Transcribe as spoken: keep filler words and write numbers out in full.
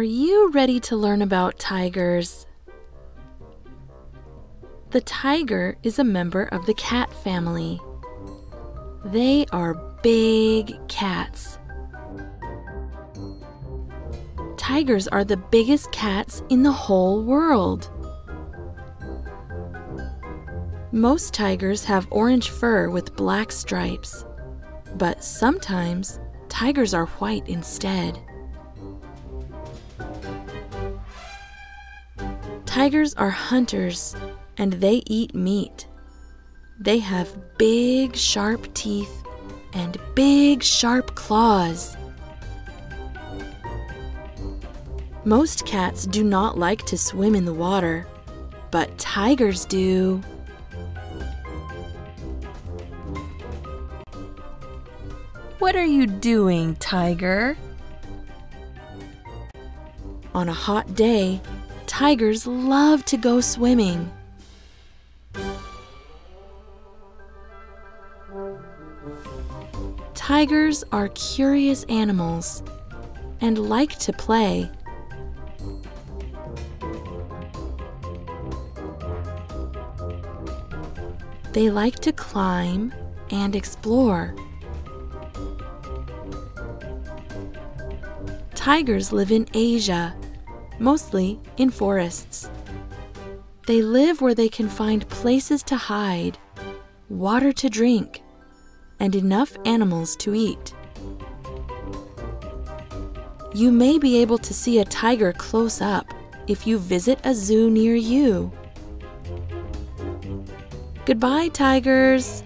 Are you ready to learn about tigers? The tiger is a member of the cat family. They are big cats. Tigers are the biggest cats in the whole world. Most tigers have orange fur with black stripes, but sometimes tigers are white instead. Tigers are hunters, and they eat meat. They have big, sharp teeth and big, sharp claws. Most cats do not like to swim in the water, but tigers do. What are you doing, tiger? On a hot day, tigers love to go swimming. Tigers are curious animals and like to play. They like to climb and explore. Tigers live in Asia, mostly in forests. They live where they can find places to hide, water to drink, and enough animals to eat. You may be able to see a tiger close up if you visit a zoo near you. Goodbye, tigers!